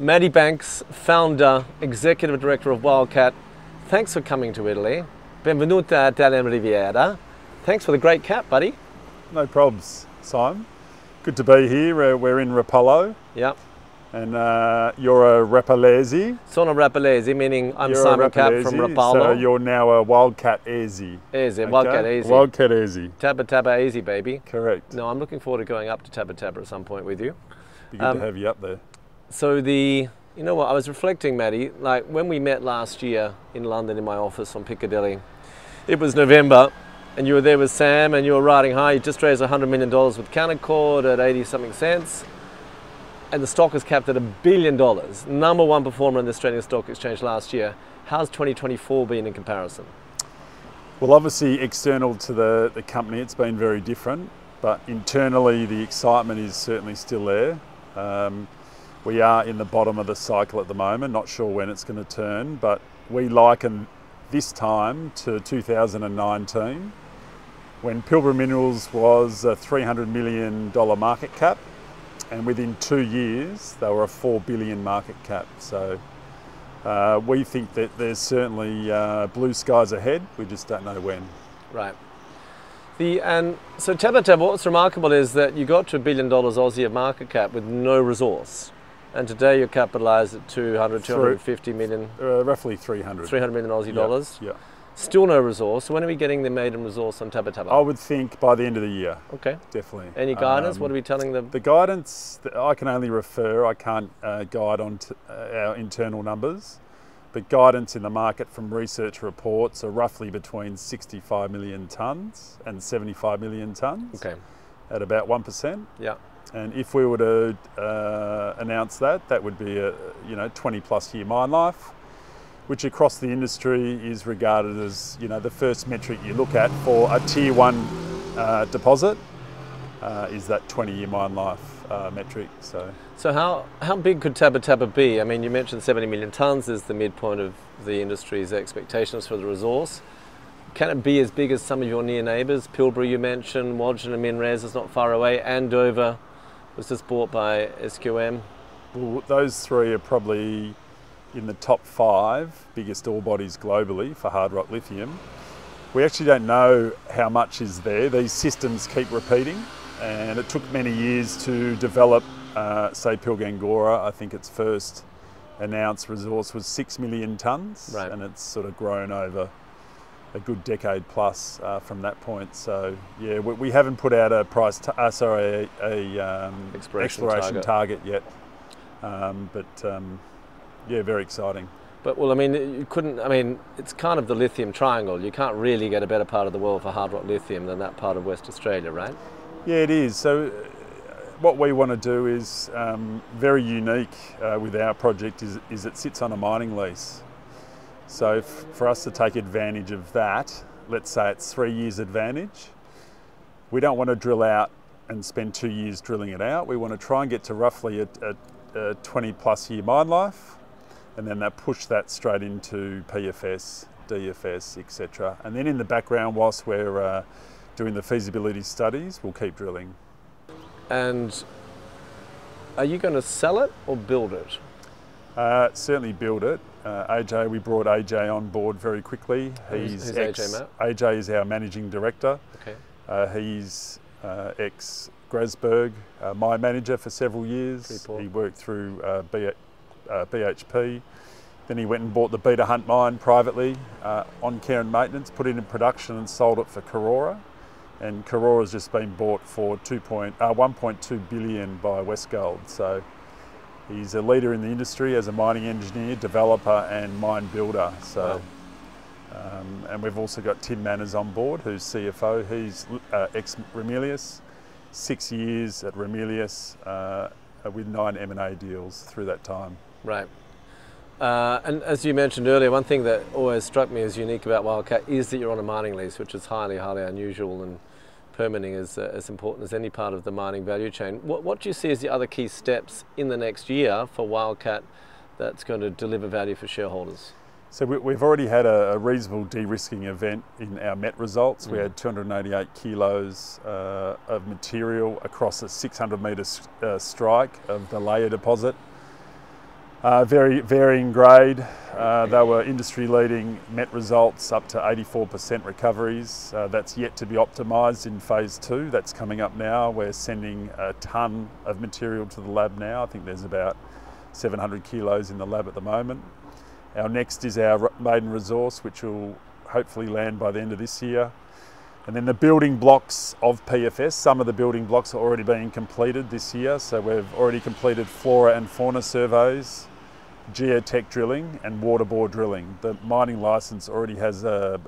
Maddie Banks, founder, executive director of Wildcat, thanks for coming to Italy. Benvenuta dalla Riviera. Thanks for the great cap, buddy. No probs, Simon. Good to be here. We're in Rapallo. Yep. And you're a Rapalese. Sono Rapalese, meaning I'm you're Simon Cap from Rapallo. So you're now a Wildcat Easy. Easy, okay. Wildcat Easy. Wildcat Easy. Tabba Tabba Easy, baby. Correct. No, I'm looking forward to going up to Tabba Tabba at some point with you. Be good to have you up there. So you know what, I was reflecting, Maddie, like when we met last year in London in my office on Piccadilly, it was November and you were there with Sam and you were riding high. You just raised $100 million with Canaccord at 80 something cents and the stock was capped at $1 billion. Number one performer in the Australian Stock Exchange last year. How's 2024 been in comparison? Well, obviously external to the company, it's been very different, but internally the excitement is certainly still there. We are in the bottom of the cycle at the moment, not sure when it's going to turn, but we liken this time to 2019 when Pilbara Minerals was a $300 million market cap and within 2 years they were a $4 billion market cap. So we think that there's certainly blue skies ahead, we just don't know when. Right. And so Tabba Tabba, what's remarkable is that you got to $1 billion Aussie of market cap with no resource. And today you're capitalised at 250 million. Roughly 300. 300 million Aussie dollars. Yeah. Still no resource. So when are we getting the maiden resource on Tabba Tabba? I would think by the end of the year. Okay. Definitely. Any guidance? What are we telling them? The guidance, I can only refer, I can't guide on our internal numbers. But guidance in the market from research reports are roughly between 65 million tonnes and 75 million tonnes. Okay. At about 1%. Yeah. And if we were to announce that, that would be a 20+ year mine life, which across the industry is regarded as the first metric you look at for a tier one deposit is that 20-year mine life metric. So how big could Tabba Tabba be? I mean, you mentioned 70 million tonnes is the midpoint of the industry's expectations for the resource. Can it be as big as some of your near neighbours? Pilbara, you mentioned, Wodgina and Minres is not far away. Andover was just bought by SQM. Well, those three are probably in the top 5 biggest ore bodies globally for hard rock lithium. We actually don't know how much is there. These systems keep repeating and it took many years to develop, say, Pilgangoora. I think its first announced resource was 6 million tonnes, right, and it's sort of grown over a good decade plus from that point. So yeah, we haven't put out a exploration target yet, yeah, very exciting. But well, I mean, you couldn't. I mean, it's kind of the lithium triangle. You can't really get a better part of the world for hard rock lithium than that part of West Australia, right? Yeah, it is. So what we want to do is very unique with our project is it sits on a mining lease. So for us to take advantage of that, let's say it's 3 years advantage, we don't want to drill out and spend 2 years drilling it out. We want to try and get to roughly a 20+ year mine life, and then they push that straight into PFS, DFS, etc. And then in the background, whilst we're doing the feasibility studies, we'll keep drilling. And are you going to sell it or build it? Certainly build it. AJ, we brought AJ on board very quickly. Who's AJ, Matt? AJ is our managing director. Okay. He's ex-Grasberg, my manager for several years. Freeport. He worked through BHP. Then he went and bought the Beta Hunt mine privately on care and maintenance, put it in production and sold it for Karora. And Karora's just been bought for 1.2 billion by Westgold. So he's a leader in the industry as a mining engineer, developer and mine builder. So, wow. And we've also got Tim Manners on board, who's CFO. He's ex-Ramelius, 6 years at Ramelius with 9 M&A deals through that time. Right. And as you mentioned earlier, one thing that always struck me as unique about Wildcat is that you're on a mining lease, which is highly, highly unusual, and permitting is as important as any part of the mining value chain. What do you see as the other key steps in the next year for Wildcat that's going to deliver value for shareholders? So we've already had a reasonable de-risking event in our MET results. Mm. We had 288 kilos of material across a 600 metre strike of the layer deposit. Very varying grade. They were industry-leading met results up to 84% recoveries. That's yet to be optimised in phase two. That's coming up now. We're sending a tonne of material to the lab now. I think there's about 700 kilos in the lab at the moment. Our next is our maiden resource, which will hopefully land by the end of this year. And then the building blocks of PFS, some of the building blocks are already being completed this year. So we've already completed flora and fauna surveys, geotech drilling and water bore drilling. The mining licence already has a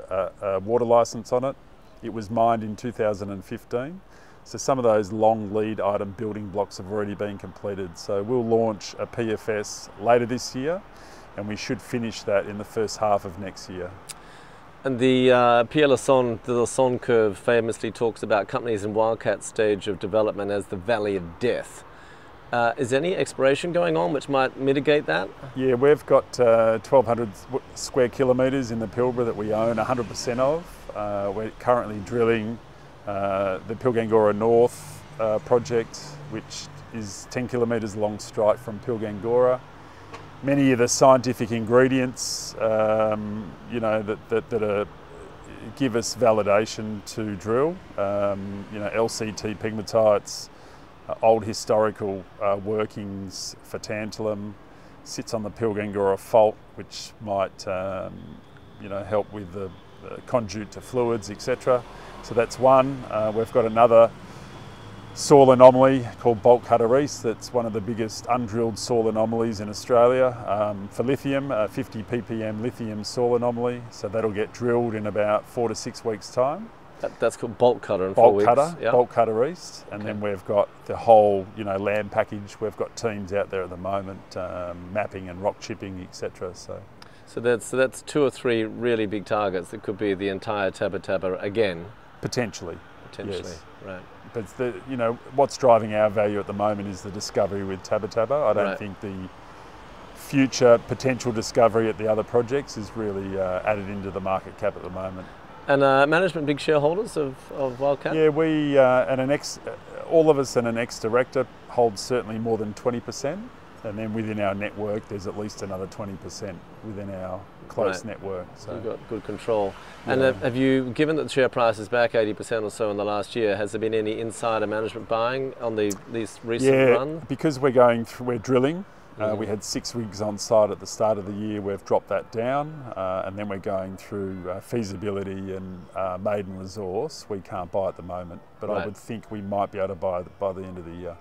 water licence on it. It was mined in 2015. So some of those long lead item building blocks have already been completed. So we'll launch a PFS later this year and we should finish that in the first half of next year. And the Pierre Lassonde, the Lassonde curve famously talks about companies in Wildcat stage of development as the valley of death. Is there any exploration going on which might mitigate that? Yeah, we've got 1,200 square kilometres in the Pilbara that we own 100% of. We're currently drilling the Pilgangoora North project, which is 10 kilometres long strike from Pilgangoora. Many of the scientific ingredients, you know, that give us validation to drill, you know, LCT pegmatites, old historical workings for tantalum, sits on the Pilgangoora fault, which might, you know, help with the conduit to fluids, etc. So that's one. We've got another soil anomaly called Bulk Cutteries. That's one of the biggest undrilled soil anomalies in Australia for lithium, 50 ppm lithium soil anomaly. So that'll get drilled in about 4 to 6 weeks time. That's called Bolt Cutter in Bolt 4 weeks. Cutter, yep. Bolt Cutter East. And okay. Then we've got the whole, you know, land package. We've got teams out there at the moment, mapping and rock chipping, etc. So that's 2 or 3 really big targets that could be the entire Tabba Tabba again. Potentially, yes. Right. But you know, what's driving our value at the moment is the discovery with Tabba Tabba. I don't think the future potential discovery at the other projects is really added into the market cap at the moment. And management big shareholders of Wildcat? Yeah, we and an ex, all of us and an ex-director hold certainly more than 20%. And then within our network, there's at least another 20% within our close network. So you've got good control. Yeah. And have you, given that the share price is back 80% or so in the last year, has there been any insider management buying on these recent runs? Yeah, because we're drilling. We had 6 rigs on site at the start of the year. We've dropped that down, and then we're going through feasibility and maiden resource. We can't buy at the moment, but I would think we might be able to buy by the end of the year.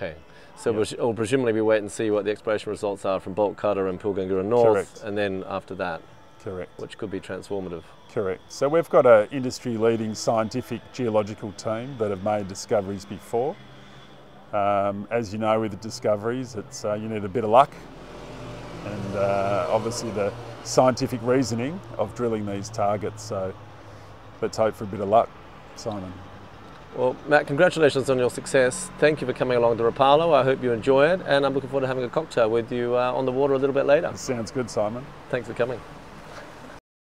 Okay, so we'll presumably we wait and see what the exploration results are from Bolt Cutter and Pilgangoora North, and then after that, which could be transformative. So we've got an industry-leading scientific geological team that have made discoveries before. As you know, with discoveries, it's you need a bit of luck, and obviously the scientific reasoning of drilling these targets. So let's hope for a bit of luck, Simon. Well, Matt, congratulations on your success. Thank you for coming along to Rapallo. I hope you enjoy it, and I'm looking forward to having a cocktail with you on the water a little bit later. Sounds good, Simon. Thanks for coming.